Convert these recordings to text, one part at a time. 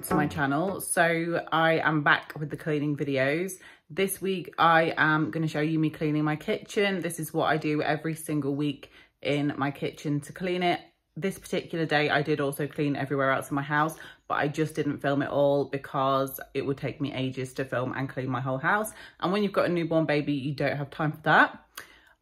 welcome to my channel. So I am back with the cleaning videos. This week I am going to show you me cleaning my kitchen. This is what I do every single week in my kitchen to clean it. This particular day I did also clean everywhere else in my house, but I just didn't film it all because it would take me ages to film and clean my whole house, and when you've got a newborn baby you don't have time for that.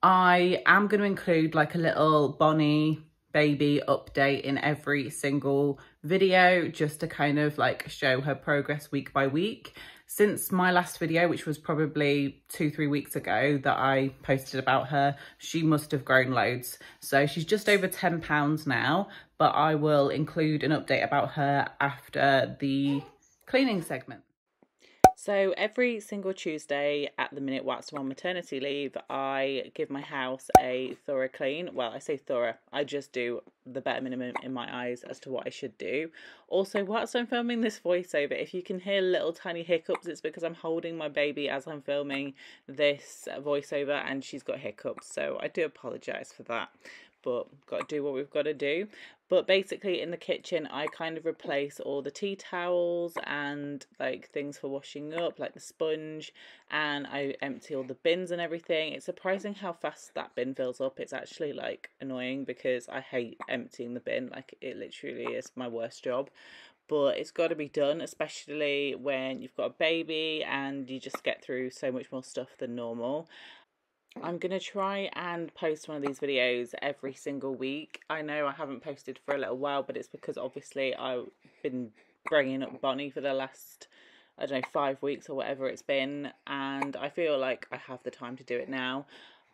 I am going to include like a little Bonnie baby update in every single video just to kind of like show her progress week by week. Since my last video, which was probably 2-3 weeks ago that I posted about her, she must have grown loads. So she's just over 10 pounds now, but I will include an update about her after the cleaning segment. So every single Tuesday, at the minute whilst I'm on maternity leave, I give my house a thorough clean. Well, I say thorough, I just do the bare minimum in my eyes as to what I should do. Also, whilst I'm filming this voiceover, if you can hear little tiny hiccups, it's because I'm holding my baby as I'm filming this voiceover and she's got hiccups, so I do apologise for that. But got to do what we've got to do. But basically in the kitchen I kind of replace all the tea towels and like things for washing up, like the sponge, and I empty all the bins and everything. It's surprising how fast that bin fills up. It's actually like annoying because I hate emptying the bin, like it literally is my worst job. But it's got to be done, especially when you've got a baby and you just get through so much more stuff than normal. I'm going to try and post one of these videos every single week. I know I haven't posted for a little while, but it's because obviously I've been bringing up Bonnie for the last, I don't know, 5 weeks or whatever it's been, and I feel like I have the time to do it now.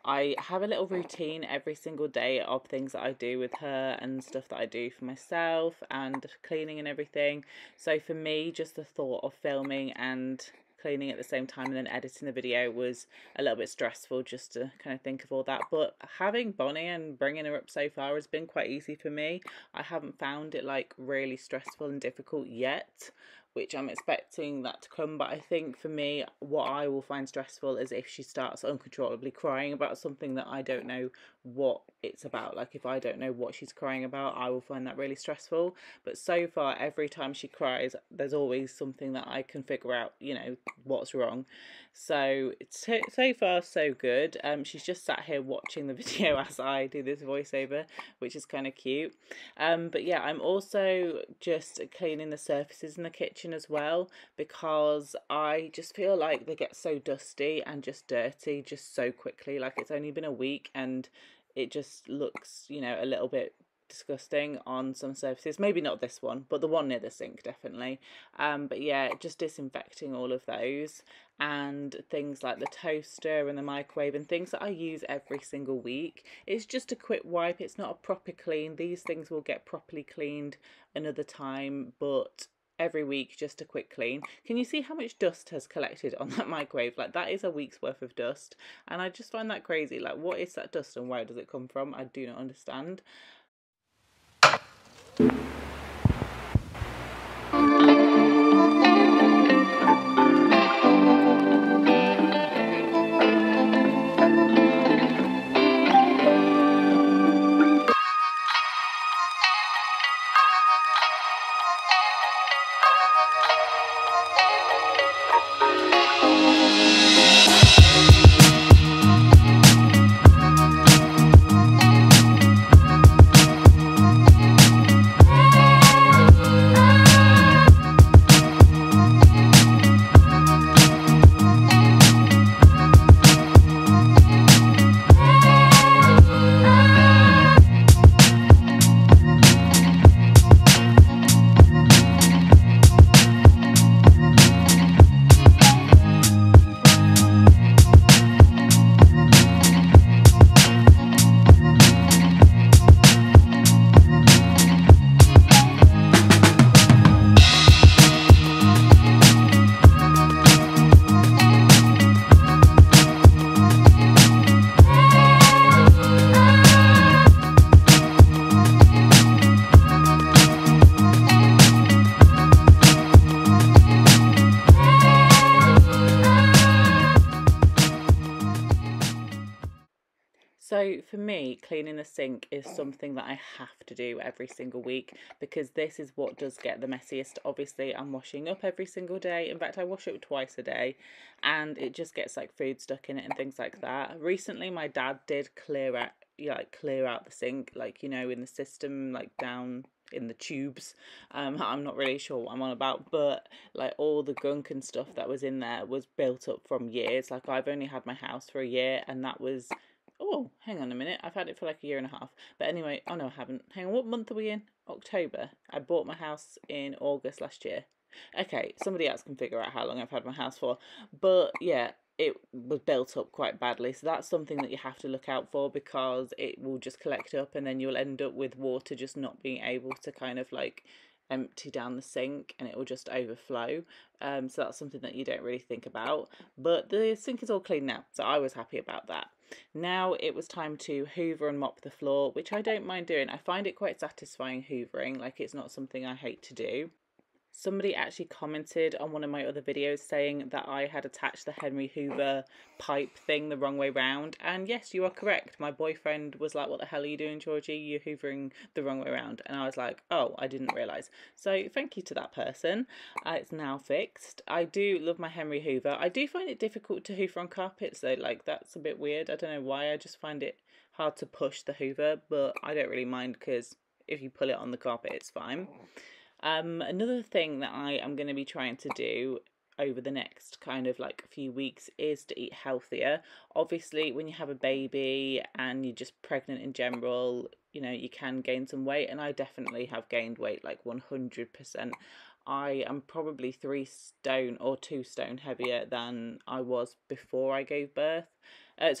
I have a little routine every single day of things that I do with her and stuff that I do for myself and cleaning and everything. So for me, just the thought of filming and cleaning at the same time and then editing the video was a little bit stressful just to kind of think of all that. But having Bonnie and bringing her up so far has been quite easy for me. I haven't found it like really stressful and difficult yet, which I'm expecting that to come. But I think for me, what I will find stressful is if she starts uncontrollably crying about something that I don't know what it's about. Like if I don't know what she's crying about, I will find that really stressful. But so far, every time she cries, there's always something that I can figure out, you know, what's wrong. So it's so far so good. She's just sat here watching the video as I do this voiceover, which is kind of cute. But yeah, I'm also just cleaning the surfaces in the kitchen as well, because I just feel like they get so dusty and just dirty just so quickly. Like it's only been a week and it just looks, you know, a little bit disgusting on some surfaces. Maybe not this one, but the one near the sink definitely. But yeah, just disinfecting all of those, and things like the toaster and the microwave and things that I use every single week. It's just a quick wipe. It's not a proper clean. These things will get properly cleaned another time, but every week just a quick clean. Can you see how much dust has collected on that microwave? Like that is a week's worth of dust, and I just find that crazy. Like what is that dust and where does it come from? I do not understand. So for me, cleaning the sink is something that I have to do every single week, because this is what does get the messiest. Obviously, I'm washing up every single day. In fact, I wash up twice a day, and it just gets like food stuck in it and things like that. Recently, my dad did clear out the sink, like, you know, in the system, like down in the tubes. I'm not really sure what I'm on about, but like all the gunk and stuff that was in there was built up from years. Like, I've only had my house for a year, and that was, oh, hang on a minute, I've had it for like a year and a half. But anyway, oh no, I haven't. Hang on, what month are we in? October. I bought my house in August last year. Okay, somebody else can figure out how long I've had my house for. But yeah, it was built up quite badly, so that's something that you have to look out for, because it will just collect up, and then you'll end up with water just not being able to kind of like empty down the sink, and it will just overflow. So that's something that you don't really think about, but the sink is all clean now, so I was happy about that. Now it was time to hoover and mop the floor, which I don't mind doing. I find it quite satisfying hoovering, like it's not something I hate to do. Somebody actually commented on one of my other videos saying that I had attached the Henry Hoover pipe thing the wrong way round. And yes, you are correct. My boyfriend was like, what the hell are you doing, Georgie? You're hoovering the wrong way round. And I was like, oh, I didn't realise. So thank you to that person. It's now fixed. I do love my Henry Hoover. I do find it difficult to hoover on carpets though. Like, that's a bit weird. I don't know why. I just find it hard to push the hoover, but I don't really mind, because if you pull it on the carpet, it's fine. Another thing that I am going to be trying to do over the next kind of like few weeks is to eat healthier. Obviously, when you have a baby and you're just pregnant in general, you know, you can gain some weight, and I definitely have gained weight, like 100%. I am probably 3 stone or 2 stone heavier than I was before I gave birth.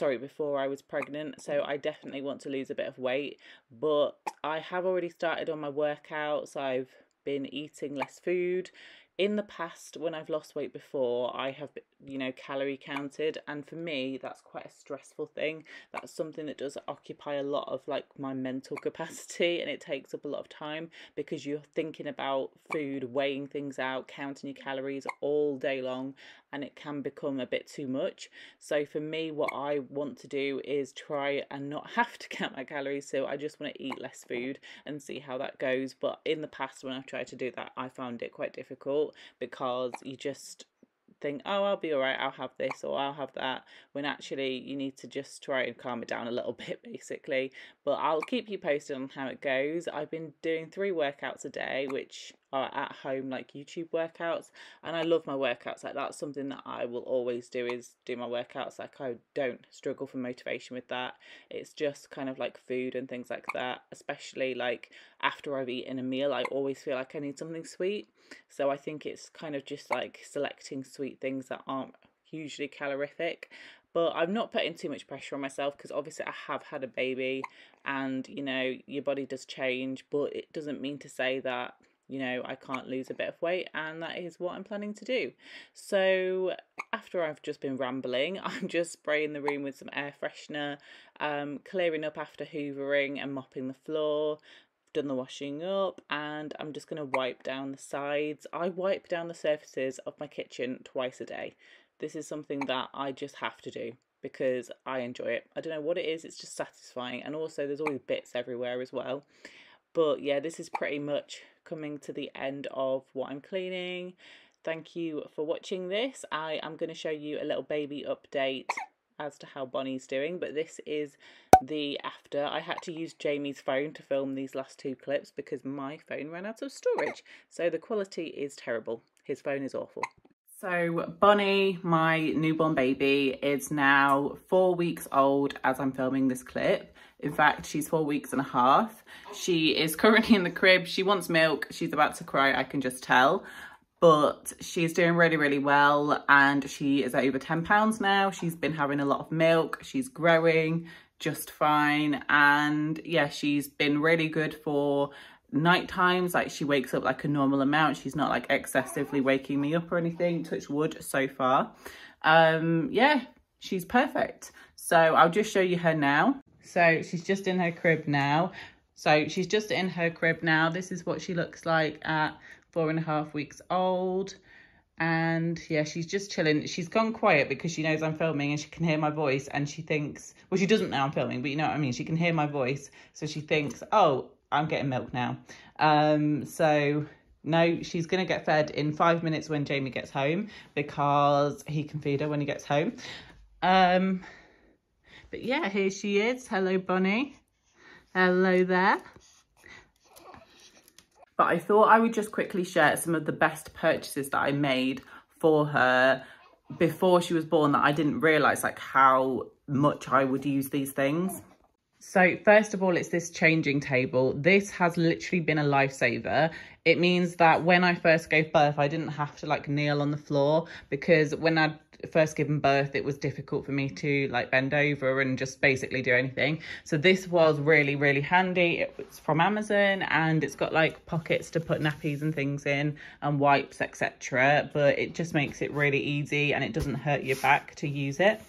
Before I was pregnant. So I definitely want to lose a bit of weight, but I have already started on my workouts. I've been eating less food. In the past, when I've lost weight before, I have, you know, calorie counted, and for me that's quite a stressful thing. That's something that does occupy a lot of like my mental capacity, and it takes up a lot of time, because you're thinking about food, weighing things out, counting your calories all day long, and it can become a bit too much. So for me, what I want to do is try and not have to count my calories, so I just want to eat less food and see how that goes. But in the past, when I've tried to do that, I found it quite difficult, because you just think, oh, I'll be all right, I'll have this or I'll have that, when actually you need to just try and calm it down a little bit, basically. But I'll keep you posted on how it goes. I've been doing 3 workouts a day, which are at home, like YouTube workouts, and I love my workouts. Like, that's something that I will always do, is do my workouts. Like, I don't struggle for motivation with that. It's just kind of like food and things like that, especially like after I've eaten a meal, I always feel like I need something sweet. So I think it's kind of just like selecting sweet things that aren't hugely calorific. But I'm not putting too much pressure on myself, because obviously I have had a baby, and you know, your body does change, but it doesn't mean to say that, you know, I can't lose a bit of weight, and that is what I'm planning to do. So after I've just been rambling, I'm just spraying the room with some air freshener, clearing up after hoovering and mopping the floor, done the washing up, and I'm just going to wipe down the sides. I wipe down the surfaces of my kitchen twice a day. This is something that I just have to do, because I enjoy it. I don't know what it is, it's just satisfying, and also there's always bits everywhere as well. But yeah, this is pretty much coming to the end of what I'm cleaning. Thank you for watching this. I am going to show you a little baby update as to how Bonnie's doing, but this is the after. I had to use Jamie's phone to film these last 2 clips because my phone ran out of storage, so the quality is terrible. His phone is awful. So Bonnie, my newborn baby, is now 4 weeks old as I'm filming this clip. In fact, she's 4 weeks and a half. She is currently in the crib. She wants milk. She's about to cry, I can just tell. But she's doing really, really well. And she is over 10 pounds now. She's been having a lot of milk. She's growing just fine. And yeah, she's been really good for night times. Like, she wakes up like a normal amount. She's not like excessively waking me up or anything, touch wood, so far. Yeah, she's perfect. So I'll just show you her now. So she's just in her crib now. This is what she looks like at 4.5 weeks old. And yeah, she's just chilling. She's gone quiet because she knows I'm filming and she can hear my voice, and she thinks, well, she doesn't know I'm filming, but you know what I mean? She can hear my voice. So she thinks, oh, I'm getting milk now. So no, she's going to get fed in 5 minutes when Jamie gets home, because he can feed her when he gets home. But yeah, here she is. Hello, Bonnie. Hello there. But I thought I would just quickly share some of the best purchases that I made for her before she was born, that I didn't realise like how much I would use these things. So first of all, it's this changing table. This has literally been a lifesaver. It means that when I first gave birth, I didn't have to like kneel on the floor, because when I'd first given birth, it was difficult for me to like bend over and just basically do anything. So this was really, really handy. It was from Amazon, and it's got like pockets to put nappies and things in, and wipes, etc. But it just makes it really easy, and it doesn't hurt your back to use it.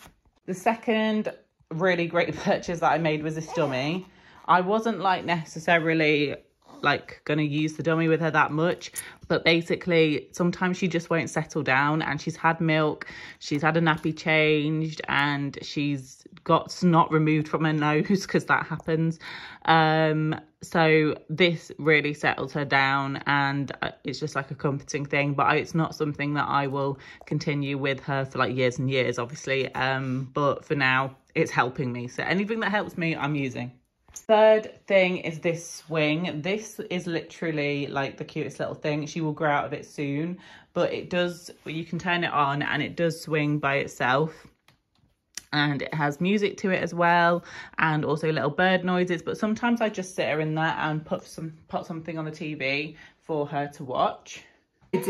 The second really great purchase that I made was this dummy. I wasn't like necessarily like gonna use the dummy with her that much, but basically sometimes she just won't settle down, and she's had milk, she's had a nappy changed, and she's got snot removed from her nose, because that happens. So this really settles her down, and it's just like a comforting thing, but it's not something that I will continue with her for like years and years, obviously. But for now, it's helping me, so anything that helps me, I'm using. Third thing is this swing. This is literally like the cutest little thing. She will grow out of it soon, but it does, you can turn it on and it does swing by itself. And it has music to it as well, and also little bird noises. But sometimes I just sit her in that and put something on the TV for her to watch. I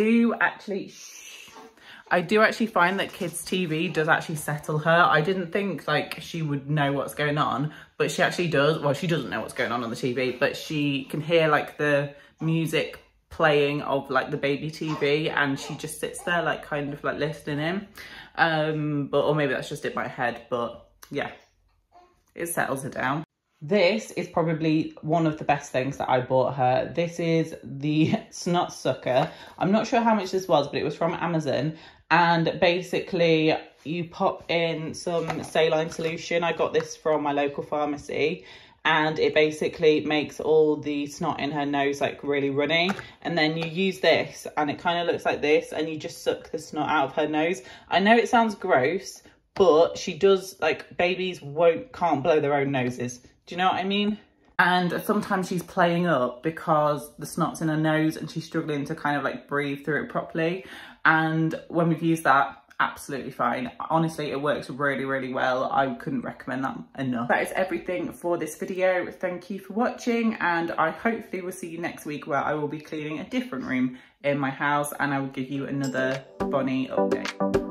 do actually find that kids' TV does actually settle her. I didn't think like she would know what's going on, but she actually does. Well, she doesn't know what's going on the TV, but she can hear like the music playing of like the baby TV, and she just sits there like kind of like listening in. But or maybe that's just in my head, but yeah, it settles her down. This is probably one of the best things that I bought her. This is the snot sucker. I'm not sure how much this was, but it was from Amazon. And basically you pop in some saline solution. I got this from my local pharmacy, and it basically makes all the snot in her nose like really runny. And then you use this, and it kind of looks like this, and you just suck the snot out of her nose. I know it sounds gross, but she does like, babies can't blow their own noses. Do you know what I mean? And sometimes she's playing up because the snot's in her nose and she's struggling to kind of like breathe through it properly. And when we've used that, absolutely fine. Honestly, it works really, really well. I couldn't recommend that enough. That is everything for this video. Thank you for watching, and I hopefully will see you next week, where I will be cleaning a different room in my house, and I will give you another Bonnie update.